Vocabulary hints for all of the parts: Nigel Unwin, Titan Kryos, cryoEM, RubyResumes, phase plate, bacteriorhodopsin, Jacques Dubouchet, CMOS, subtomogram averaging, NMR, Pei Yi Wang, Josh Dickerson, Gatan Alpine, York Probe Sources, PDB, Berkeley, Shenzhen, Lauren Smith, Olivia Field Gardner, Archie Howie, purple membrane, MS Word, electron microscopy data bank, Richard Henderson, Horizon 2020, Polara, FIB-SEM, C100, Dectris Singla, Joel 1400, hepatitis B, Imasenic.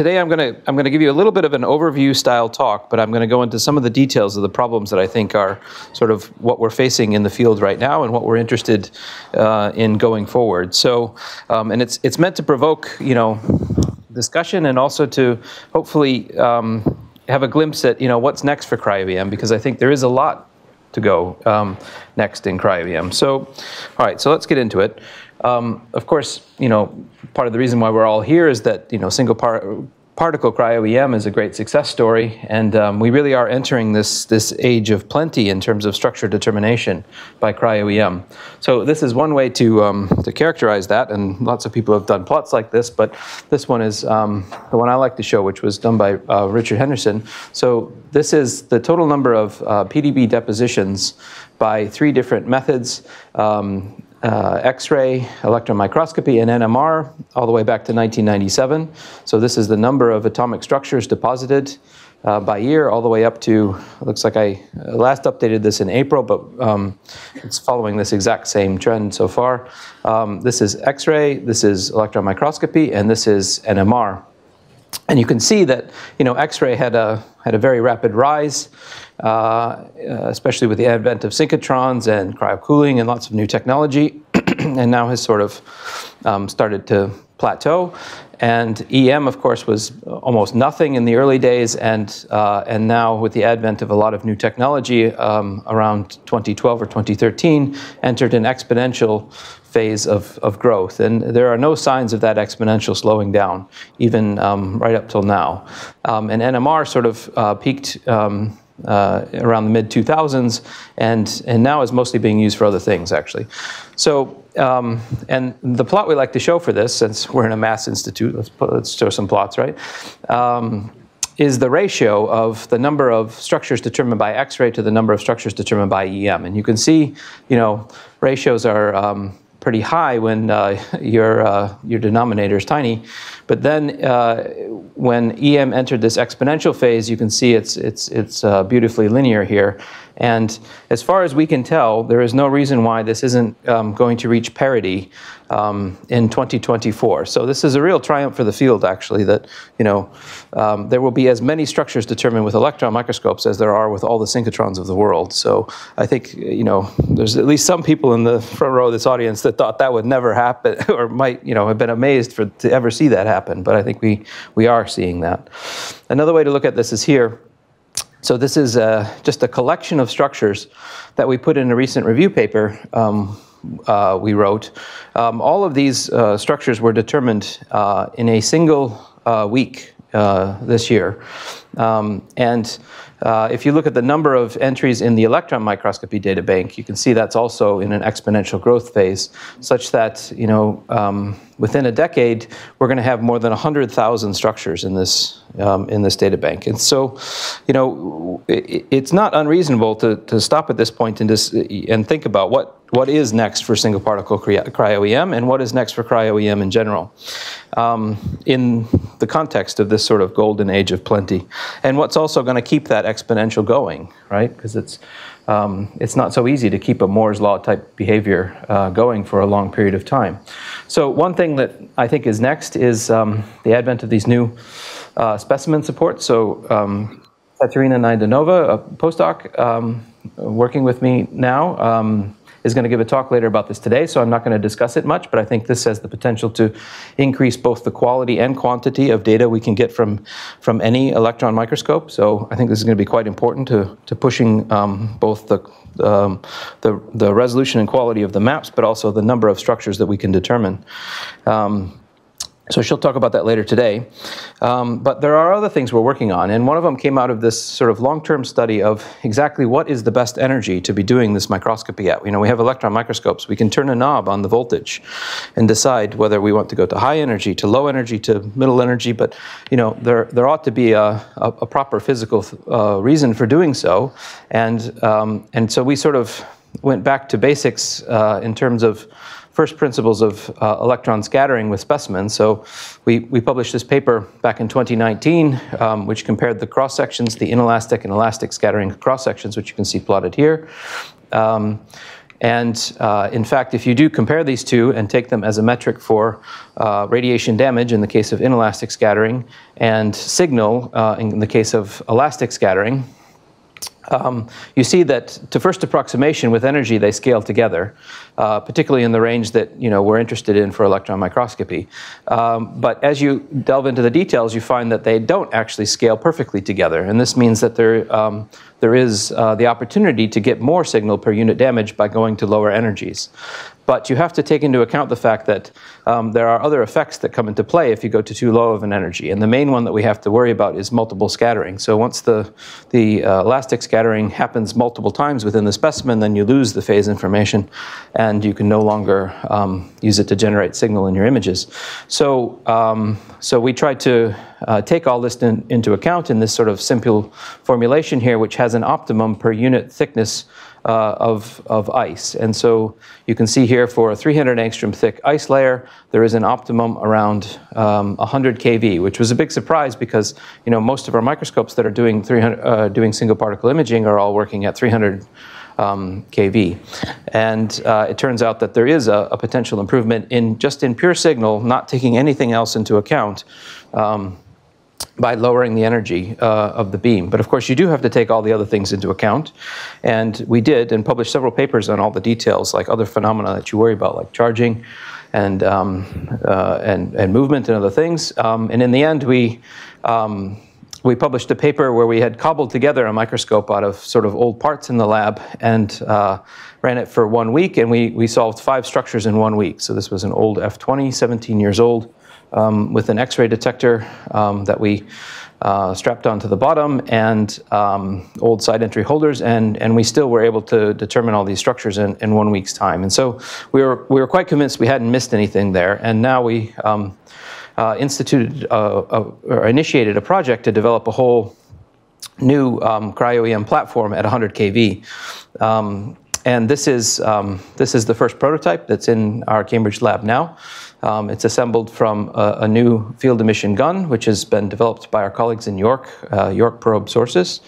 Today I'm going to give you a little bit of an overview style talk, but I'm going to go into some of the details of the problems that I think are sort of what we're facing in the field right now and what we're interested in going forward. So, and it's meant to provoke, you know, discussion and also to hopefully have a glimpse at, you know, what's next for cryoEM, because I think there is a lot to go next in cryoEM. So, all right, so let's get into it. Of course, you know, part of the reason why we're all here is that, you know, single particle cryo-EM is a great success story, and we really are entering this age of plenty in terms of structure determination by cryo-EM. So this is one way to characterize that, and lots of people have done plots like this, but this one is the one I like to show, which was done by Richard Henderson. So this is the total number of PDB depositions by three different methods, X-ray, electron microscopy, and NMR, all the way back to 1997. So this is the number of atomic structures deposited by year, all the way up to, looks like I last updated this in April, but it's following this exact same trend so far. This is X-ray, this is electron microscopy, and this is NMR. And you can see that, you know, X-ray had a very rapid rise, especially with the advent of synchrotrons and cryocooling and lots of new technology, and now has sort of started to plateau. And EM, of course, was almost nothing in the early days, and now with the advent of a lot of new technology around 2012 or 2013, entered an exponential phase of growth, and there are no signs of that exponential slowing down, even right up till now. And NMR sort of peaked around the mid-2000s, and now is mostly being used for other things, actually. So, and the plot we like to show for this, since we're in a mass institute, let's show some plots, right? Is the ratio of the number of structures determined by X-ray to the number of structures determined by EM, and you can see, you know, ratios are pretty high when your denominator is tiny, but then when EM entered this exponential phase, you can see it's beautifully linear here. And as far as we can tell, there is no reason why this isn't going to reach parity in 2024. So this is a real triumph for the field, actually, that, you know, there will be as many structures determined with electron microscopes as there are with all the synchrotrons of the world. So I think, you know, there's at least some people in the front row of this audience that thought that would never happen, or might, you know, have been amazed to ever see that happen. But I think we are seeing that. Another way to look at this is here. So this is just a collection of structures that we put in a recent review paper we wrote. All of these structures were determined in a single week this year. If you look at the number of entries in the electron microscopy data bank, you can see that's also in an exponential growth phase, such that, you know, within a decade, we're going to have more than 100,000 structures in this data bank. And so, you know, it's not unreasonable to stop at this point and just think about what is next for single particle cryo-EM and what is next for cryo-EM in general, in the context of this sort of golden age of plenty, and what's also going to keep that exponential going, right? Because it's not so easy to keep a Moore's law type behavior going for a long period of time. So one thing that I think is next is the advent of these new specimen supports. So Katerina Nidanova, a postdoc working with me now, is going to give a talk later about this today, so I'm not going to discuss it much, but I think this has the potential to increase both the quality and quantity of data we can get from any electron microscope. So I think this is going to be quite important to pushing both the resolution and quality of the maps, but also the number of structures that we can determine. So she'll talk about that later today. But there are other things we're working on, and one of them came out of this sort of long-term study of exactly what is the best energy to be doing this microscopy at. You know, we have electron microscopes. We can turn a knob on the voltage and decide whether we want to go to high energy, to low energy, to middle energy, but, you know, there ought to be a proper physical reason for doing so. And so we sort of went back to basics in terms of first principles of electron scattering with specimens. So we published this paper back in 2019, which compared the cross sections, the inelastic and elastic scattering cross sections, which you can see plotted here. And in fact, if you do compare these two and take them as a metric for radiation damage in the case of inelastic scattering and signal in the case of elastic scattering, you see that to first approximation with energy they scale together, particularly in the range that we're interested in for electron microscopy. But as you delve into the details, you find that they don't actually scale perfectly together, and this means that there is the opportunity to get more signal per unit damage by going to lower energies. But you have to take into account the fact that there are other effects that come into play if you go to too low of an energy. And the main one that we have to worry about is multiple scattering. So once the elastic scattering happens multiple times within the specimen, then you lose the phase information and you can no longer use it to generate signal in your images. So, we tried to take all this into account in this sort of simple formulation here, which has an optimum per unit thickness of ice. And so you can see here for a 300 angstrom thick ice layer, there is an optimum around 100 kV, which was a big surprise because most of our microscopes that are doing doing single particle imaging are all working at 300 kV. And it turns out that there is a potential improvement in just in pure signal, not taking anything else into account, by lowering the energy of the beam. But of course you do have to take all the other things into account, and we did, and published several papers on all the details, like other phenomena that you worry about, like charging and movement and other things. And in the end we published a paper where we had cobbled together a microscope out of sort of old parts in the lab and ran it for 1 week, and we solved 5 structures in 1 week. So this was an old F20, 17 years old, with an X-ray detector that we strapped onto the bottom, and old side entry holders, and we still were able to determine all these structures in 1 week's time. And so we were quite convinced we hadn't missed anything there, and now we instituted or initiated a project to develop a whole new cryoEM platform at 100 kV. And this is the first prototype that's in our Cambridge lab now. It's assembled from a new field emission gun, which has been developed by our colleagues in York, York Probe Sources.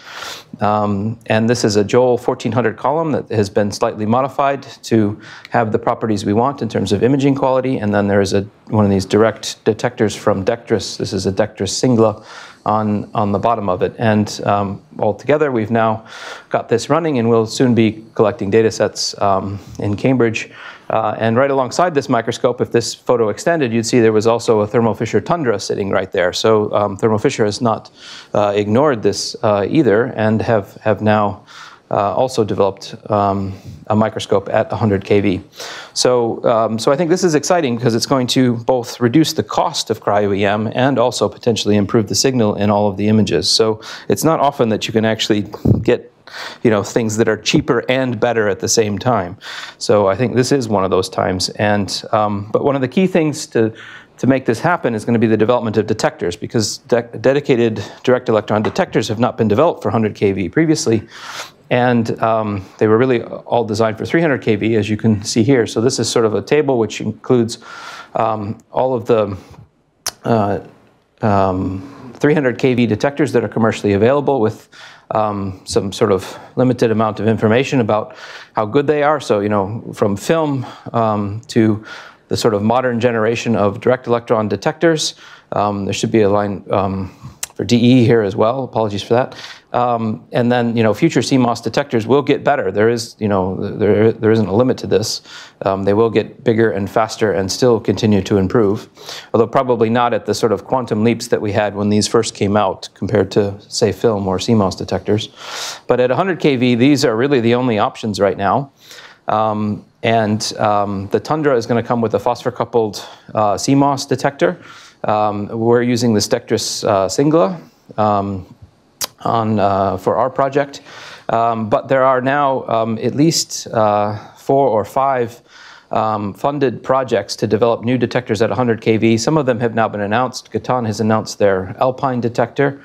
And this is a Joel 1400 column that has been slightly modified to have the properties we want in terms of imaging quality. And then there is one of these direct detectors from Dectris. This is a Dectris Singla on the bottom of it. And altogether, we've now got this running, and we'll soon be collecting data sets in Cambridge. And right alongside this microscope, if this photo extended, you'd see there was also a Thermo Fisher Tundra sitting right there. So Thermo Fisher has not ignored this either, and have now also developed a microscope at 100 kV. So, I think this is exciting because it's going to both reduce the cost of cryo-EM and also potentially improve the signal in all of the images. So it's not often that you can actually get things that are cheaper and better at the same time. So I think this is one of those times. And but one of the key things to make this happen is going to be the development of detectors, because dedicated direct electron detectors have not been developed for 100 kV previously. And they were really all designed for 300 kV, as you can see here. So this is sort of a table which includes all of the 300 kV detectors that are commercially available, with some sort of limited amount of information about how good they are. So, from film to the sort of modern generation of direct electron detectors. There should be a line for DE here as well. Apologies for that. And then, future CMOS detectors will get better. There is, there isn't a limit to this. They will get bigger and faster and still continue to improve, although probably not at the sort of quantum leaps that we had when these first came out compared to, say, film or CMOS detectors. But at 100 kV, these are really the only options right now. The Tundra is going to come with a phosphor-coupled CMOS detector. We're using this Dectris Singla for our project, but there are now at least 4 or 5 funded projects to develop new detectors at 100 kV. Some of them have now been announced. Gatan has announced their Alpine detector.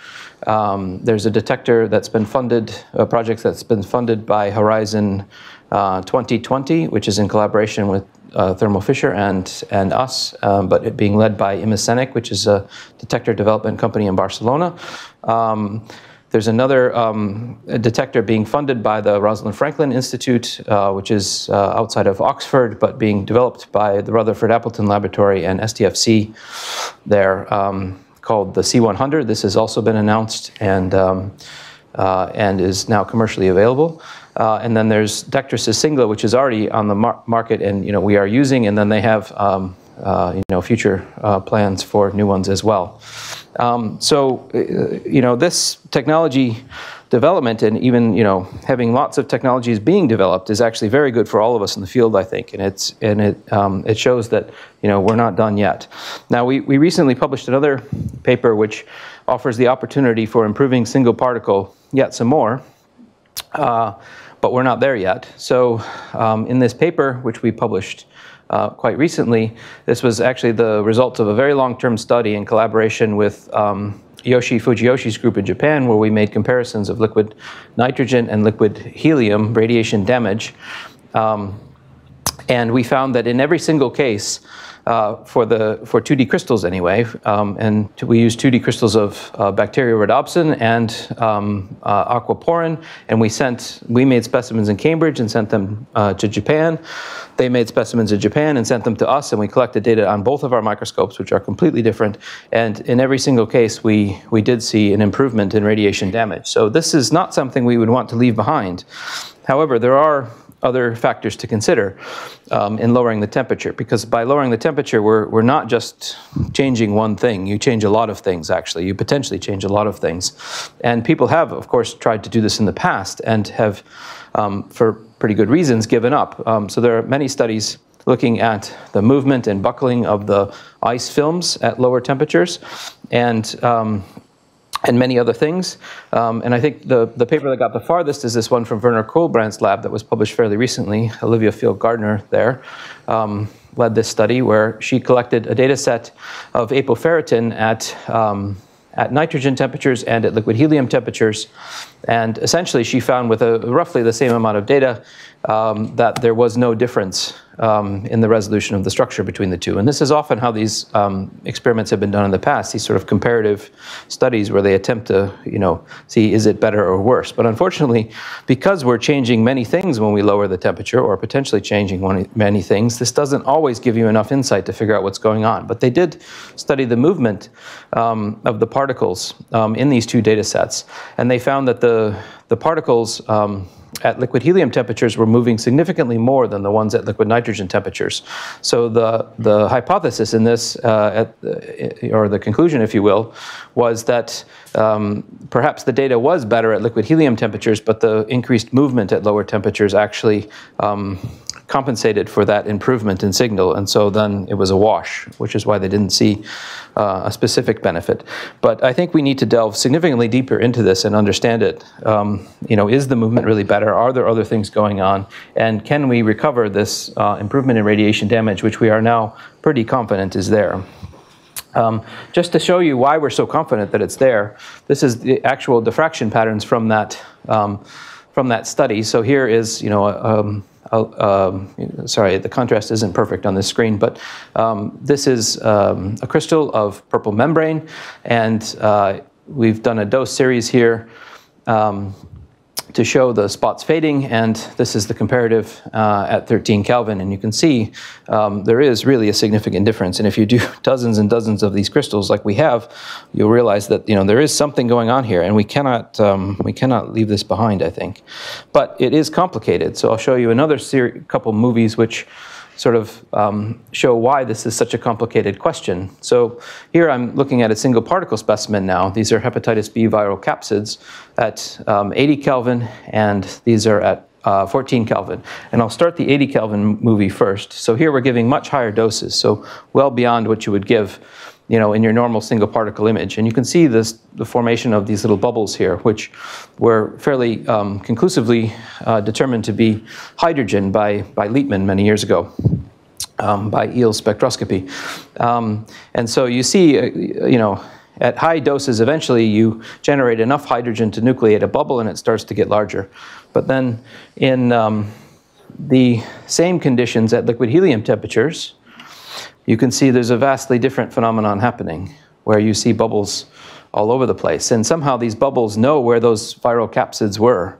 There's a detector that's been funded, a project that's been funded by Horizon 2020, which is in collaboration with Thermo Fisher and us, but it being led by Imasenic, which is a detector development company in Barcelona. There's another detector being funded by the Rosalind Franklin Institute, which is outside of Oxford, but being developed by the Rutherford Appleton Laboratory and STFC there, called the C100. This has also been announced and is now commercially available. And then there's Dectris Singla, which is already on the market, and we are using. And then they have future plans for new ones as well. This technology development, and even having lots of technologies being developed, is actually very good for all of us in the field, I think, and it shows that we're not done yet. Now we recently published another paper which offers the opportunity for improving single particle yet some more, but we're not there yet. So in this paper, which we published quite recently, this was actually the result of a very long-term study in collaboration with Yoshi Fujiyoshi's group in Japan, where we made comparisons of liquid nitrogen and liquid helium radiation damage. And we found that in every single case, for 2D crystals anyway, and we used 2D crystals of bacteriorhodopsin and aquaporin, and we made specimens in Cambridge and sent them to Japan. They made specimens in Japan and sent them to us, and we collected data on both of our microscopes, which are completely different. And in every single case, we did see an improvement in radiation damage. So this is not something we would want to leave behind. However, there are other factors to consider in lowering the temperature, because by lowering the temperature, we're not just changing one thing. You change a lot of things, actually. You potentially change a lot of things. And people have, of course, tried to do this in the past and have, for pretty good reasons, given up. So there are many studies looking at the movement and buckling of the ice films at lower temperatures, and many other things. And I think the paper that got the farthest is this one from Werner Kohlbrand's lab that was published fairly recently. Olivia Field Gardner there led this study, where she collected a data set of apoferritin at nitrogen temperatures and at liquid helium temperatures. And essentially she found, with roughly the same amount of data, that there was no difference in the resolution of the structure between the two. And this is often how these experiments have been done in the past, these sort of comparative studies where they attempt to see, is it better or worse? But unfortunately, because we're changing many things when we lower the temperature, or potentially changing many things, this doesn't always give you enough insight to figure out what's going on. But they did study the movement of the particles in these two data sets, and they found that the particles at liquid helium temperatures were moving significantly more than the ones at liquid nitrogen temperatures. So the hypothesis in this, or the conclusion, if you will, was that perhaps the data was better at liquid helium temperatures, but the increased movement at lower temperatures actually compensated for that improvement in signal, and so then it was a wash, which is why they didn't see a specific benefit. But I think we need to delve significantly deeper into this and understand it. Is the movement really better? Are there other things going on? And can we recover this improvement in radiation damage, which we are now pretty confident is there? Just to show you why we're so confident that it's there, this is the actual diffraction patterns from that study. So here is, sorry, the contrast isn't perfect on this screen, but this is a crystal of purple membrane, and we've done a dose series here to show the spots fading, and this is the comparative at 13 Kelvin, and you can see there is really a significant difference. And if you do dozens and dozens of these crystals like we have, you'll realize that there is something going on here, and we cannot leave this behind, I think. But it is complicated, so I'll show you another couple movies which sort of show why this is such a complicated question. So here I'm looking at a single particle specimen now. These are hepatitis B viral capsids at 80 Kelvin, and these are at 14 Kelvin. And I'll start the 80 Kelvin movie first. So here we're giving much higher doses, so well beyond what you would give in your normal single particle image. And you can see the formation of these little bubbles here, which were fairly conclusively determined to be hydrogen by Lietman many years ago, by EEL spectroscopy. And so you see, at high doses, eventually you generate enough hydrogen to nucleate a bubble, and it starts to get larger. But then in the same conditions at liquid helium temperatures, you can see there's a vastly different phenomenon happening, where you see bubbles all over the place. And somehow these bubbles know where those viral capsids were.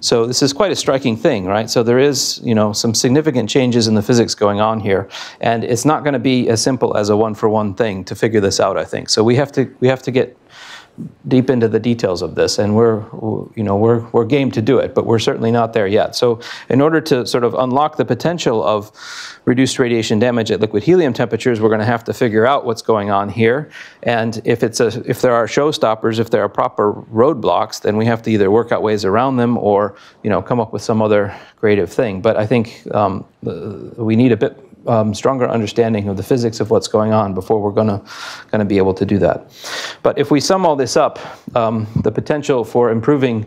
So this is quite a striking thing, right? So there is, you know, some significant changes in the physics going on here. And it's not going to be as simple as a one-for-one thing to figure this out, I think. So we have to get deep into the details of this, and we're game to do it, but we're certainly not there yet. So in order to sort of unlock the potential of reduced radiation damage at liquid helium temperatures, we're going to have to figure out what's going on here. And if there are showstoppers, if there are proper roadblocks, then we have to either work out ways around them or, you know, come up with some other creative thing. But I think we need a bit stronger understanding of the physics of what's going on before we're going to be able to do that. But if we sum all this up, the potential for improving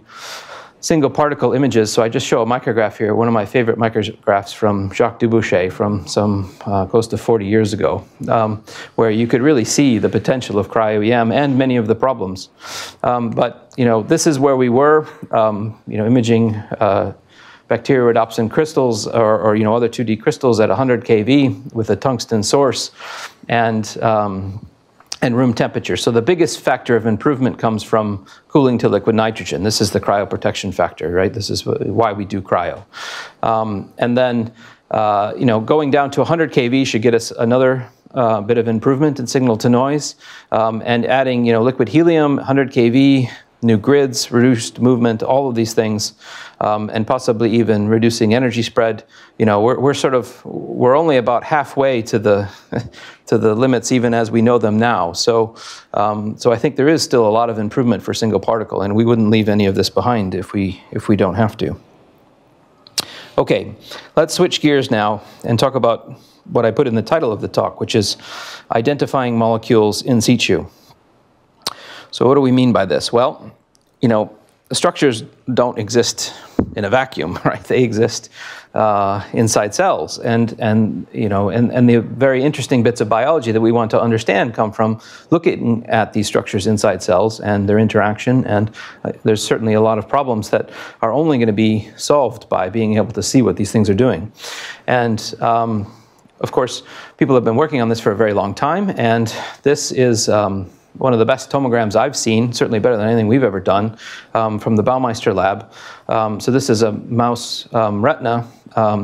single particle images, so I just show a micrograph here, one of my favorite micrographs from Jacques Dubouchet from some close to 40 years ago, where you could really see the potential of cryoEM and many of the problems. But, you know, this is where we were, you know, imaging bacteriorhodopsin crystals or you know, other 2D crystals at 100 kV with a tungsten source and room temperature. So the biggest factor of improvement comes from cooling to liquid nitrogen. This is the cryoprotection factor, right? This is why we do cryo. And then, you know, going down to 100 kV should get us another bit of improvement in signal to noise. And adding, you know, liquid helium, 100 kV, new grids, reduced movement, all of these things, and possibly even reducing energy spread. You know, we're only about halfway to the to the limits even as we know them now. So, so I think there is still a lot of improvement for single particle, and we wouldn't leave any of this behind if we don't have to. Okay, let's switch gears now and talk about what I put in the title of the talk, which is identifying molecules in situ. So what do we mean by this? Well, you know, structures don't exist in a vacuum, right? They exist inside cells, and you know, and the very interesting bits of biology that we want to understand come from looking at these structures inside cells and their interaction. And there's certainly a lot of problems that are only going to be solved by being able to see what these things are doing, and. Of course, people have been working on this for a very long time, and this is one of the best tomograms I've seen, certainly better than anything we've ever done, from the Baumeister lab. So this is a mouse retina.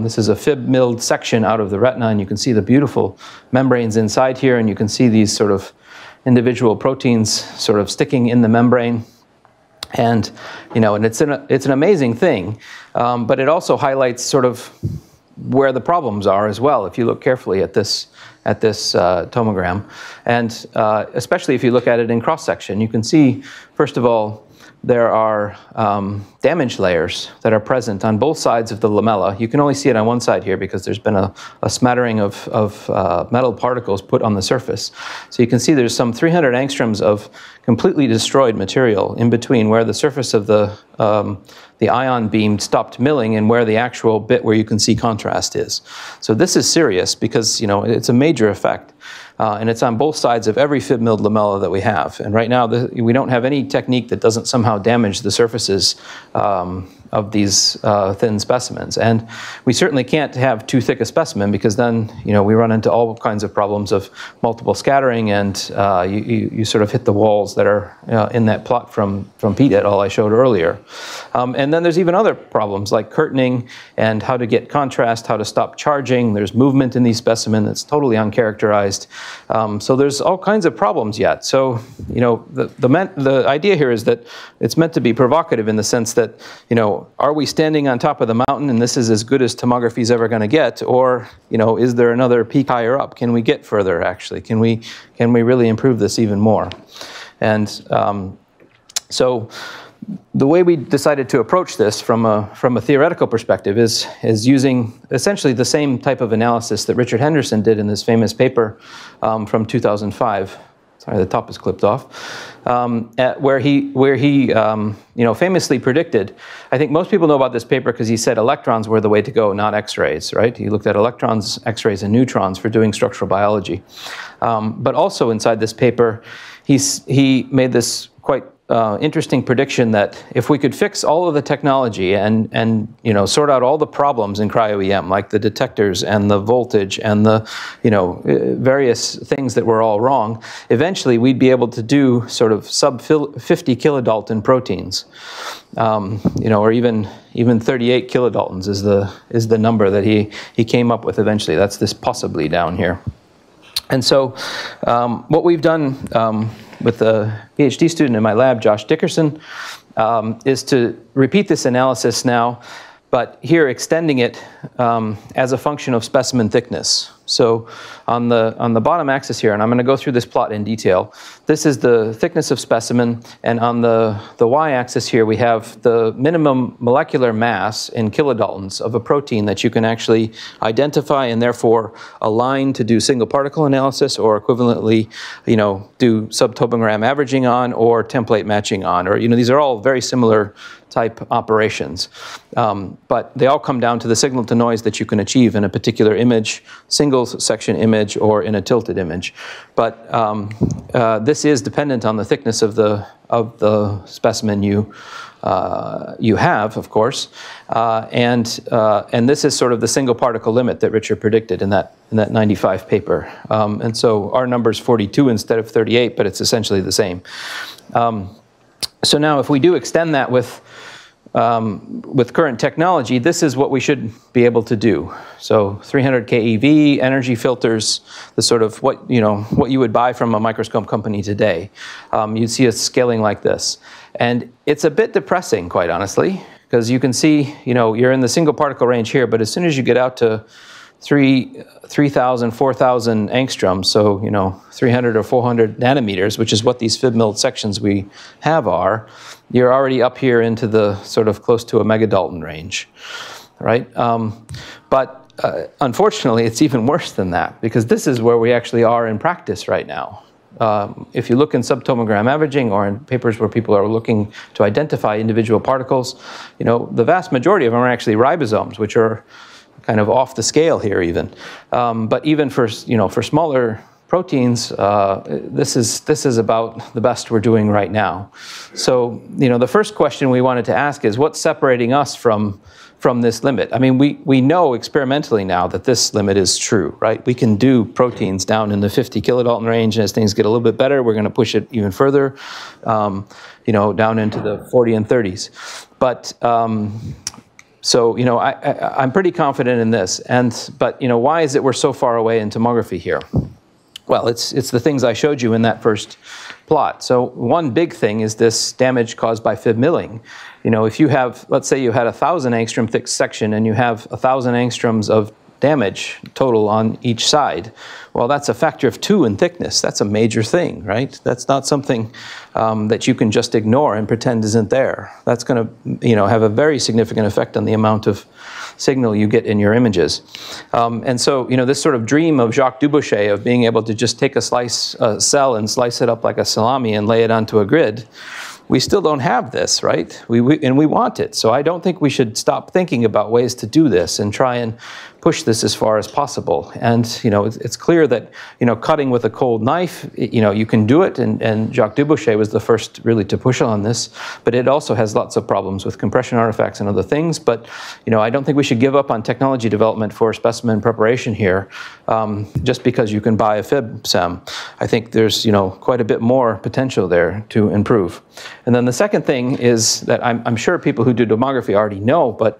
This is a FIB-milled section out of the retina, and you can see the beautiful membranes inside here, and you can see these sort of individual proteins sort of sticking in the membrane. And, you know, and it's an amazing thing, but it also highlights sort of where the problems are as well, if you look carefully at this tomogram. And especially if you look at it in cross-section, you can see, first of all, there are damage layers that are present on both sides of the lamella. You can only see it on one side here because there's been a smattering of metal particles put on the surface. So you can see there's some 300 angstroms of completely destroyed material in between where the surface of the ion beam stopped milling and where the actual bit where you can see contrast is. So this is serious because, you know, it's a major effect. And it's on both sides of every FIB-milled lamella that we have. And right now, we don't have any technique that doesn't somehow damage the surfaces of these thin specimens. And we certainly can't have too thick a specimen because then, you know, we run into all kinds of problems of multiple scattering, and you sort of hit the walls that are in that plot from Pete et al. I showed earlier. And then there's even other problems like curtaining and how to get contrast, how to stop charging. There's movement in these specimen that's totally uncharacterized. So there's all kinds of problems yet. So, you know, the idea here is that it's meant to be provocative in the sense that, you know, are we standing on top of the mountain and this is as good as tomography is ever going to get, or, you know, is there another peak higher up? Can we get further, actually? Can we really improve this even more? And so the way we decided to approach this from a theoretical perspective is using essentially the same type of analysis that Richard Henderson did in this famous paper from 2005. Sorry, the top is clipped off, where he you know, famously predicted. I think most people know about this paper because he said electrons were the way to go, not X-rays, right? He looked at electrons, X-rays, and neutrons for doing structural biology. But also inside this paper, he made this quite interesting prediction that if we could fix all of the technology and you know, sort out all the problems in cryoEM, like the detectors and the voltage and the, you know, various things that were all wrong, eventually we'd be able to do sort of sub 50 kilodalton proteins, you know, or even 38 kilodaltons is the number that he came up with eventually. That's this possibly down here. And so what we've done with a PhD student in my lab, Josh Dickerson, is to repeat this analysis now, but here extending it as a function of specimen thickness. So on the bottom axis here, and I'm going to go through this plot in detail, this is the thickness of specimen, and on the y-axis here we have the minimum molecular mass in kilodaltons of a protein that you can actually identify and therefore align to do single particle analysis, or equivalently, you know, do sub-topogram averaging on, or template matching on, or, you know, these are all very similar type operations. But they all come down to the signal to noise that you can achieve in a particular image, single section image, or in a tilted image. But this is dependent on the thickness of the specimen you you have, of course, and this is sort of the single particle limit that Richard predicted in that 95 paper. And so our number is 42 instead of 38, but it's essentially the same. So now, if we do extend that with current technology, this is what we should be able to do. So 300 keV, energy filters, the sort of what, you know, what you would buy from a microscope company today. You'd see us scaling like this. And it's a bit depressing, quite honestly, because you can see, you know, you're in the single particle range here, but as soon as you get out to 3,000, 4,000 angstroms, so, you know, 300 or 400 nanometers, which is what these fib-milled sections we have are, you're already up here into the sort of close to a megadalton range, right? But unfortunately, it's even worse than that, because this is where we actually are in practice right now. If you look in subtomogram averaging or in papers where people are looking to identify individual particles, you know, the vast majority of them are actually ribosomes, which are kind of off the scale here even, but even for, you know, for smaller proteins, this is about the best we're doing right now. So, you know, the first question we wanted to ask is what's separating us from this limit? I mean, we know experimentally now that this limit is true, right? We can do proteins down in the 50 kilodalton range, and as things get a little bit better, we're going to push it even further, you know, down into the 40 and 30s. But so, you know, I'm pretty confident in this, but, you know, why is it we're so far away in tomography here? Well, it's the things I showed you in that first plot. So one big thing is this damage caused by fib milling. You know, if you have, let's say you had a 1,000 angstrom thick section and you have 1,000 angstroms of damage total on each side, well, that's a factor of 2 in thickness. That's a major thing, right? That's not something that you can just ignore and pretend isn't there. That's going to, you know, have a very significant effect on the amount of signal you get in your images. And so, you know, this sort of dream of Jacques Dubouchet of being able to just take a slice, cell and slice it up like a salami and lay it onto a grid, we still don't have this, right? And we want it. So I don't think we should stop thinking about ways to do this and try and push this as far as possible. And, you know, it's clear that, you know, cutting with a cold knife, you know, you can do it. And Jacques Dubouchet was the first really to push on this. But it also has lots of problems with compression artifacts and other things. But, you know, I don't think we should give up on technology development for specimen preparation here just because you can buy a FIB-SEM. I think there's, you know, quite a bit more potential there to improve. And then the second thing is that I'm sure people who do tomography already know, but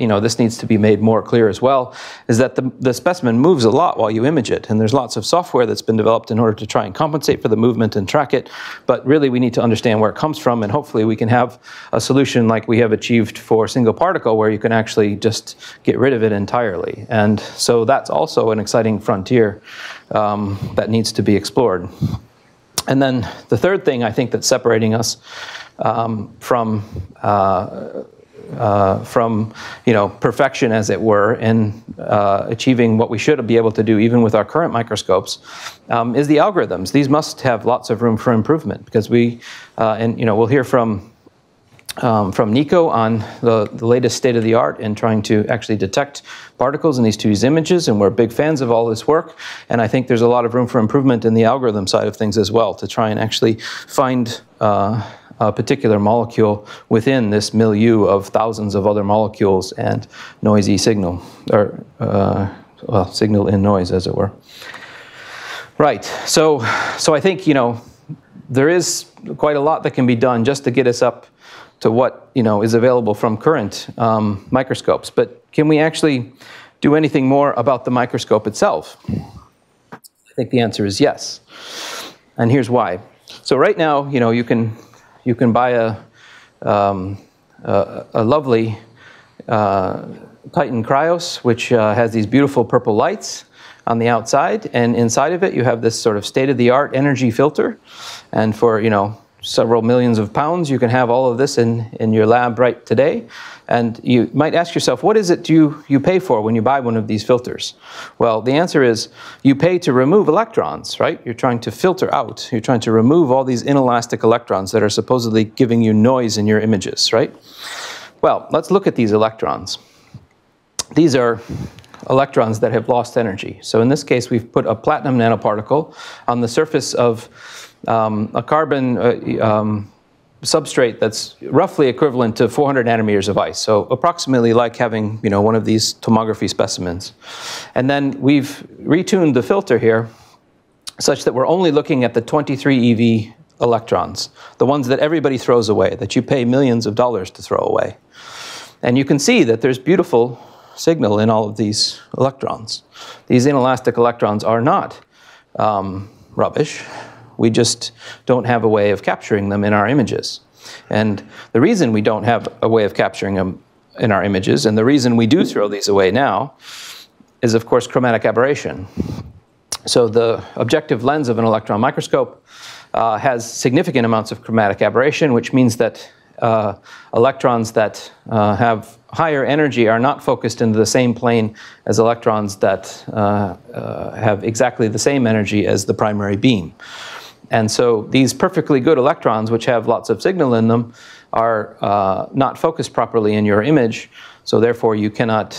you know, this needs to be made more clear as well, is that the specimen moves a lot while you image it. And there's lots of software that's been developed in order to try and compensate for the movement and track it. But really, we need to understand where it comes from. And hopefully, we can have a solution like we have achieved for single particle, where you can actually just get rid of it entirely. And so that's also an exciting frontier that needs to be explored. And then the third thing I think that's separating us from you know, perfection, as it were, in achieving what we should be able to do, even with our current microscopes, is the algorithms. These must have lots of room for improvement because we, and you know, we'll hear from from Nico on the latest state of the art in trying to actually detect particles in these 2D images, and we're big fans of all this work. And I think there's a lot of room for improvement in the algorithm side of things as well, to try and actually find a particular molecule within this milieu of thousands of other molecules and noisy signal, or well, signal in noise, as it were. Right. So I think, you know, there is quite a lot that can be done just to get us up to what, you know, is available from current microscopes. But can we actually do anything more about the microscope itself? I think the answer is yes. And here's why. So right now, you know, you can buy a lovely Titan Kryos, which has these beautiful purple lights on the outside, and inside of it you have this sort of state-of-the-art energy filter, and for, you know, several millions of pounds, you can have all of this in your lab right today. And you might ask yourself, what is it you pay for when you buy one of these filters? Well, the answer is you pay to remove electrons, right? You're trying to filter out. You're trying to remove all these inelastic electrons that are supposedly giving you noise in your images, right? Well, let's look at these electrons. These are electrons that have lost energy. So in this case, we've put a platinum nanoparticle on the surface of a carbon substrate that's roughly equivalent to 400 nanometers of ice, so approximately like having, you know, one of these tomography specimens. And then we've retuned the filter here such that we're only looking at the 23 eV electrons, the ones that everybody throws away, that you pay millions of dollars to throw away. And you can see that there's beautiful signal in all of these electrons. These inelastic electrons are not rubbish. We just don't have a way of capturing them in our images. And the reason we don't have a way of capturing them in our images, and the reason we do throw these away now, is of course chromatic aberration. So the objective lens of an electron microscope has significant amounts of chromatic aberration, which means that electrons that have higher energy are not focused into the same plane as electrons that have exactly the same energy as the primary beam. And so these perfectly good electrons, which have lots of signal in them, are not focused properly in your image, so therefore you cannot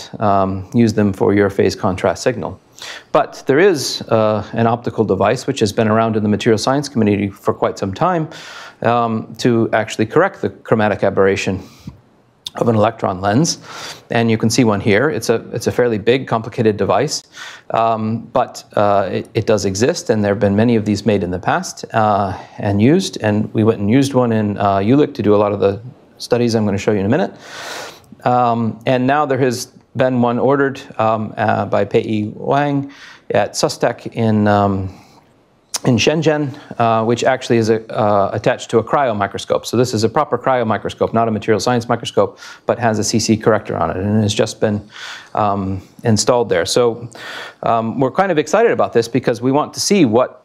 use them for your phase contrast signal. But there is an optical device which has been around in the material science community for quite some time to actually correct the chromatic aberration of an electron lens, and you can see one here. It's a fairly big, complicated device, but it does exist, and there have been many of these made in the past and used, and we went and used one in ULIC to do a lot of the studies I'm going to show you in a minute. And now there has been one ordered by Pei Yi Wang at SUSTEC in Shenzhen, which actually is attached to a cryo microscope. So this is a proper cryo microscope, not a material science microscope, but has a CC corrector on it, and it's just been installed there. So we're kind of excited about this because we want to see what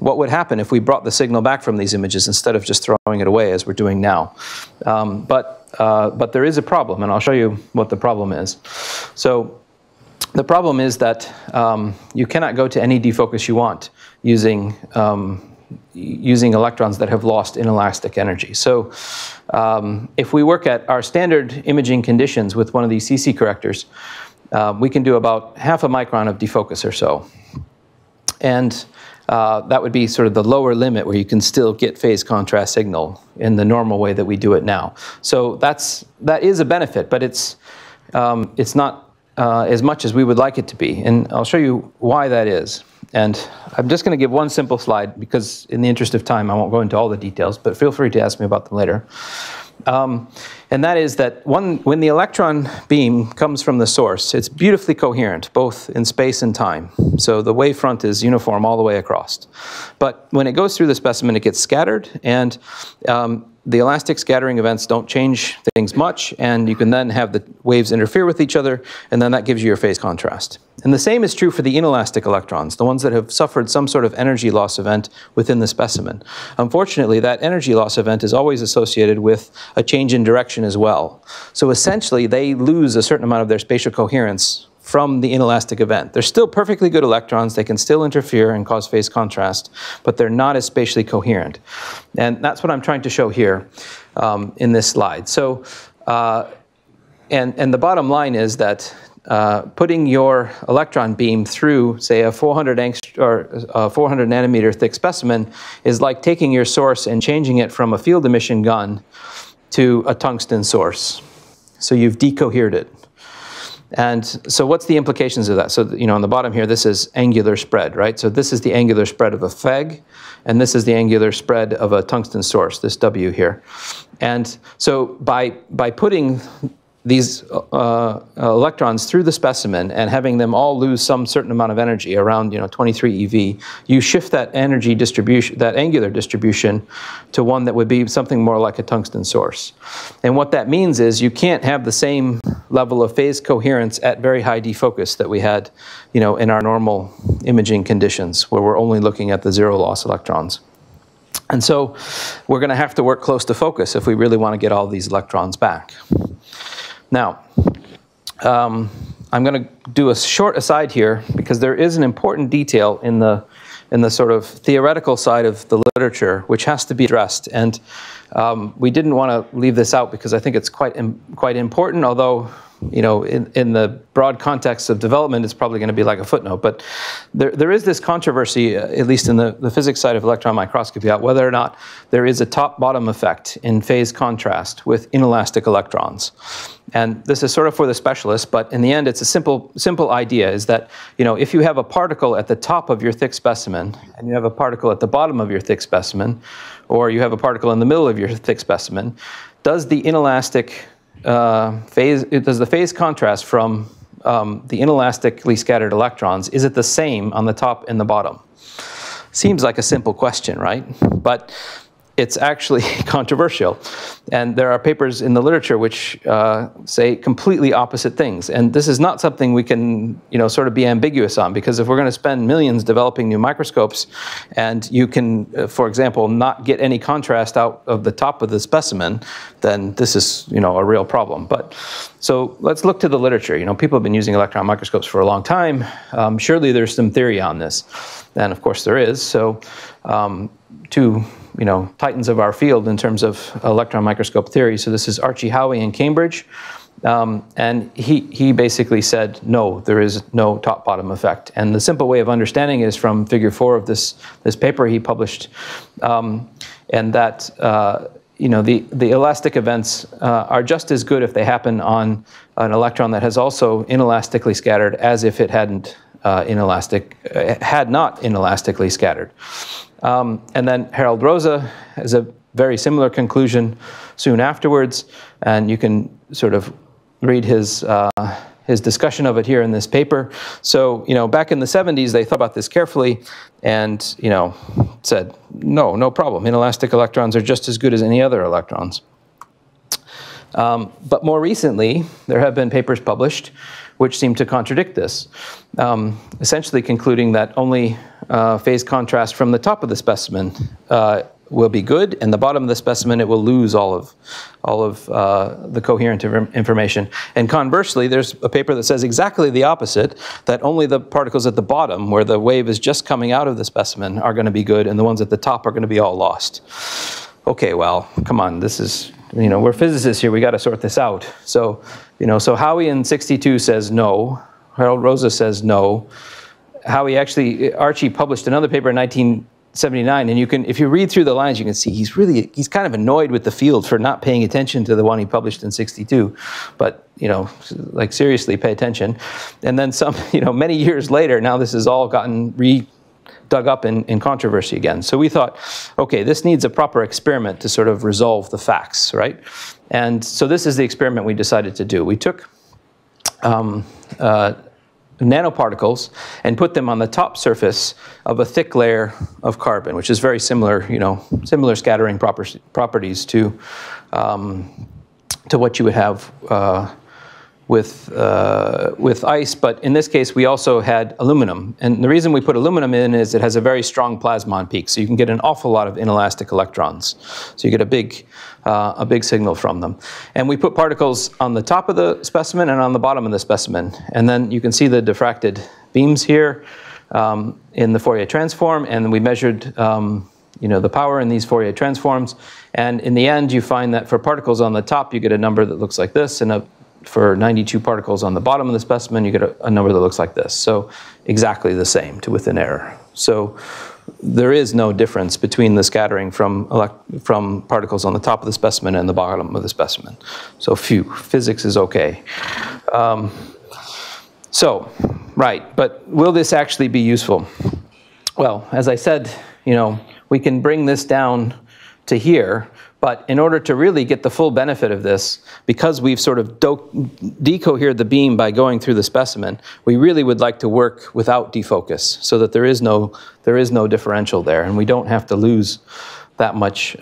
would happen if we brought the signal back from these images instead of just throwing it away as we're doing now. But there is a problem, and I'll show you what the problem is. So the problem is that you cannot go to any defocus you want using electrons that have lost inelastic energy. So if we work at our standard imaging conditions with one of these CC correctors, we can do about half a micron of defocus or so. And that would be sort of the lower limit where you can still get phase contrast signal in the normal way that we do it now. So that is a benefit, but it's not as much as we would like it to be. And I'll show you why that is. And I'm just going to give one simple slide because in the interest of time I won't go into all the details, but feel free to ask me about them later. And that is that when the electron beam comes from the source, it's beautifully coherent both in space and time. So the wavefront is uniform all the way across. But when it goes through the specimen, it gets scattered, and the elastic scattering events don't change things much, and you can then have the waves interfere with each other, and then that gives you your phase contrast. And the same is true for the inelastic electrons, the ones that have suffered some sort of energy loss event within the specimen. Unfortunately, that energy loss event is always associated with a change in direction as well. So essentially, they lose a certain amount of their spatial coherence from the inelastic event. They're still perfectly good electrons. They can still interfere and cause phase contrast, but they're not as spatially coherent. And that's what I'm trying to show here in this slide. So, and the bottom line is that putting your electron beam through, say, a 400 nanometer thick specimen is like taking your source and changing it from a field emission gun to a tungsten source. So you've decohered it. And so what's the implications of that? So, you know, on the bottom here, this is angular spread, right? So this is the angular spread of a FEG, and this is the angular spread of a tungsten source, this W here. And so by putting these electrons through the specimen and having them all lose some certain amount of energy around, you know, 23 eV, you shift that energy distribution, that angular distribution, to one that would be something more like a tungsten source. And what that means is you can't have the same level of phase coherence at very high defocus that we had, you know, in our normal imaging conditions where we're only looking at the zero loss electrons. And so we're going to have to work close to focus if we really want to get all these electrons back. Now, I'm going to do a short aside here because there is an important detail in the sort of theoretical side of the literature which has to be addressed, and we didn't want to leave this out because I think it's quite important. Although, you know, in the broad context of development, it's probably going to be like a footnote. But there is this controversy, at least in the physics side of electron microscopy, about whether or not there is a top-bottom effect in phase contrast with inelastic electrons. And this is sort of for the specialists, but in the end, it's a simple idea, is that, you know, if you have a particle at the top of your thick specimen and you have a particle at the bottom of your thick specimen, or you have a particle in the middle of your thick specimen, does the inelastic phase contrast from the inelastically scattered electrons, is it the same on the top and the bottom? Seems like a simple question, right? But it's actually controversial. And there are papers in the literature which say completely opposite things. And this is not something we can, you know, sort of be ambiguous on, because if we're going to spend millions developing new microscopes and you can, for example, not get any contrast out of the top of the specimen, then this is, you know, a real problem. But so let's look to the literature. You know, people have been using electron microscopes for a long time. Surely there's some theory on this. And of course there is. So two, you know, titans of our field in terms of electron microscope theory. So this is Archie Howie in Cambridge, and he basically said, no, there is no top-bottom effect. And the simple way of understanding it is from figure 4 of this paper he published, and that you know, the elastic events are just as good if they happen on an electron that has also inelastically scattered as if it hadn't had not inelastically scattered. And then Harold Rosa has a very similar conclusion soon afterwards, and you can sort of read his discussion of it here in this paper. So, you know, back in the 70s, they thought about this carefully and, you know, said, no, no problem. Inelastic electrons are just as good as any other electrons. But more recently, there have been papers published which seem to contradict this, essentially concluding that only phase contrast from the top of the specimen will be good, and the bottom of the specimen it will lose all of the coherent information. And conversely, there's a paper that says exactly the opposite, that only the particles at the bottom, where the wave is just coming out of the specimen, are going to be good, and the ones at the top are going to be all lost. Okay, well, come on, this is, you know, we're physicists here, we got to sort this out. So, you know, so Howie in 62 says no, Harold Rosa says no. Howie actually, Archie published another paper in 1979, and you can, if you read through the lines, you can see he's kind of annoyed with the field for not paying attention to the one he published in 62. But, you know, like, seriously, pay attention. And then some, you know, many years later, now this has all gotten dug up in controversy again. So we thought, okay, this needs a proper experiment to sort of resolve the facts, right? And so this is the experiment we decided to do. We took nanoparticles and put them on the top surface of a thick layer of carbon, which is very similar, you know, similar scattering properties to what you would have with ice, but in this case we also had aluminum. And the reason we put aluminum in is it has a very strong plasmon peak, so you can get an awful lot of inelastic electrons. So you get a big signal from them. And we put particles on the top of the specimen and on the bottom of the specimen. And then you can see the diffracted beams here in the Fourier transform, and we measured the power in these Fourier transforms. And in the end, you find that for particles on the top, you get a number that looks like this, and for 92 particles on the bottom of the specimen, you get a number that looks like this. So exactly the same, to within error. So there is no difference between the scattering from particles on the top of the specimen and the bottom of the specimen. So physics is okay. Right, but will this actually be useful? Well, as I said, we can bring this down to here, but in order to really get the full benefit of this, because we've sort of decohered the beam by going through the specimen, we really would like to work without defocus, so that there is no differential there, and we don't have to lose that much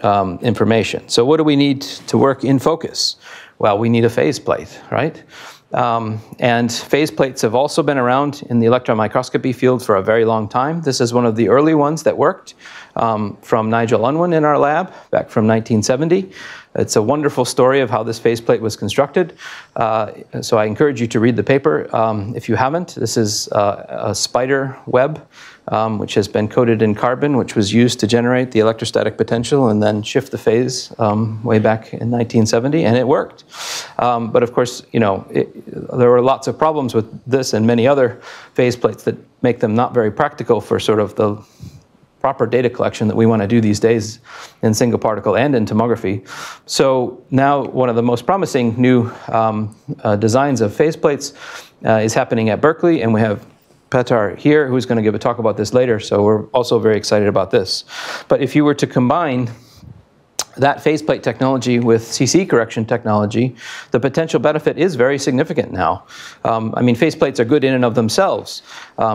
information. So what do we need to work in focus? Well, we need a phase plate, right? And phase plates have also been around in the electron microscopy field for a very long time. This is one of the early ones that worked, from Nigel Unwin in our lab back from 1970. It's a wonderful story of how this phase plate was constructed. So I encourage you to read the paper if you haven't. This is a spider web which has been coated in carbon, which was used to generate the electrostatic potential and then shift the phase way back in 1970, and it worked. But of course, there were lots of problems with this and many other phase plates that make them not very practical for sort of the proper data collection that we want to do these days in single particle and in tomography. So now one of the most promising new designs of phase plates is happening at Berkeley, and we have Petar here, who's going to give a talk about this later, so we're also very excited about this. But if you were to combine that faceplate technology with CC correction technology, the potential benefit is very significant now. I mean, faceplates are good in and of themselves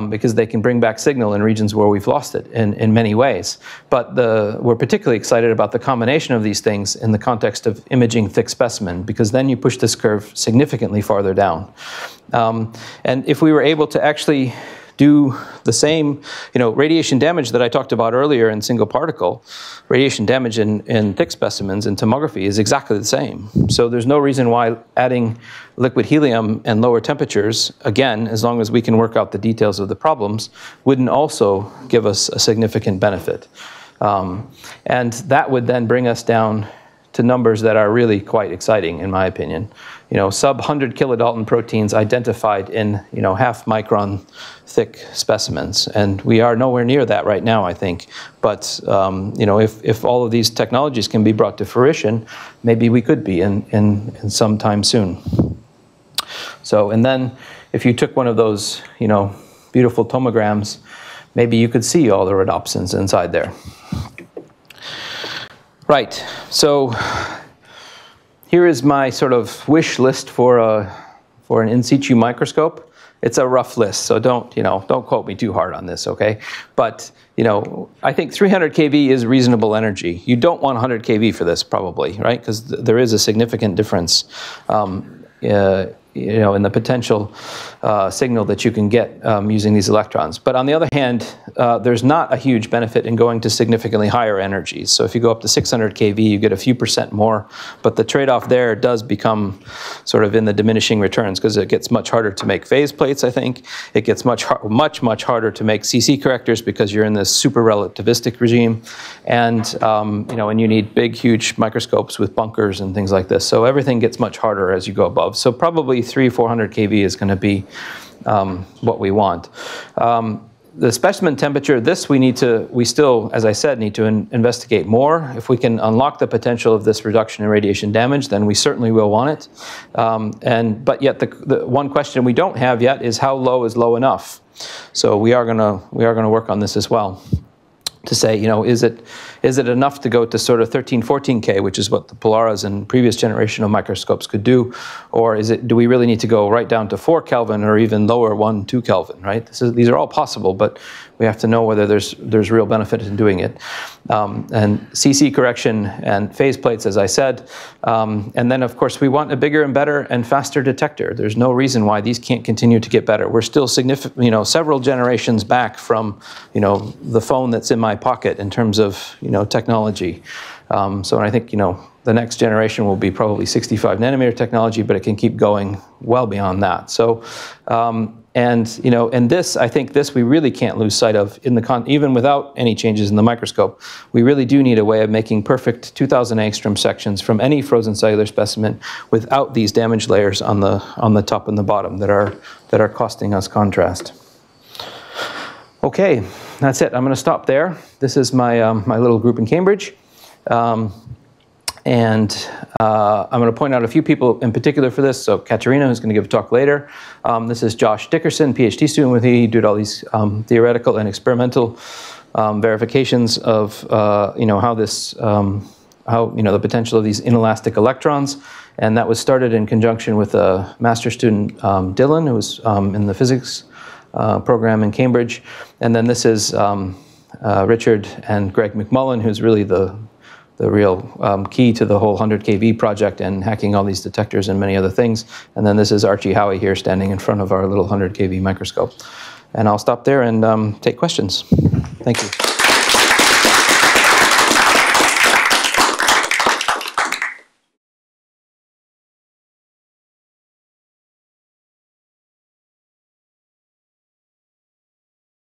because they can bring back signal in regions where we've lost it in many ways. But we're particularly excited about the combination of these things in the context of imaging thick specimen, because then you push this curve significantly farther down. And if we were able to actually do the same, radiation damage that I talked about earlier in single particle, radiation damage in thick specimens in tomography is exactly the same. So there's no reason why adding liquid helium and lower temperatures, again, as long as we can work out the details of the problems, wouldn't also give us a significant benefit. And that would then bring us down to numbers that are really quite exciting, in my opinion. Sub-100 kilodalton proteins identified in, half-micron thick specimens. And we are nowhere near that right now, I think. But, if all of these technologies can be brought to fruition, maybe we could be in some time soon. So, and then if you took one of those, beautiful tomograms, maybe you could see all the rhodopsins inside there. Right, so here is my sort of wish list for an in situ microscope. It's a rough list, so don't quote me too hard on this, okay? But I think 300 kV is reasonable energy. You don't want 100 kV for this, probably, right? Because there is a significant difference, in the potential signal that you can get using these electrons. But on the other hand, there's not a huge benefit in going to significantly higher energies. So if you go up to 600 kV, you get a few % more, but the trade-off there does become sort of in the diminishing returns, because it gets much harder to make phase plates, I think. It gets much harder to make CC correctors, because you're in this super relativistic regime. And, and you need big, huge microscopes with bunkers and things like this. So everything gets much harder as you go above. So probably 300-400 kV is going to be what we want. The specimen temperature, we still, as I said, need to investigate more. If we can unlock the potential of this reduction in radiation damage, then we certainly will want it. But yet the one question we don't have yet is how low is low enough? So we are going to work on this as well, to say, is it enough to go to sort of 13, 14K, which is what the Polaras and previous generation of microscopes could do, or do we really need to go right down to 4 Kelvin or even lower, 1, 2 Kelvin, right? These are all possible, but We have to know whether there's real benefit in doing it. And CC correction and phase plates, as I said. And then, of course, we want a bigger and better and faster detector. There's no reason why these can't continue to get better. We're still significant, several generations back from, the phone that's in my pocket in terms of, technology. So I think, the next generation will be probably 65 nanometer technology, but it can keep going well beyond that. So, and this, I think this we really can't lose sight of in the even without any changes in the microscope. We really do need a way of making perfect 2000 angstrom sections from any frozen cellular specimen without these damage layers on the top and the bottom that are costing us contrast. Okay, that's it. I'm going to stop there. This is my my little group in Cambridge. I'm going to point out a few people in particular for this. So Katerina, who's going to give a talk later. This is Josh Dickerson, PhD student with me. He did all these theoretical and experimental verifications of how this the potential of these inelastic electrons. And that was started in conjunction with a master's student, Dylan, who was in the physics program in Cambridge. And then this is Richard and Greg McMullen, who's really the real key to the whole 100 kV project and hacking all these detectors and many other things. And then this is Archie Howie here standing in front of our little 100 kV microscope. And I'll stop there and take questions. Thank you.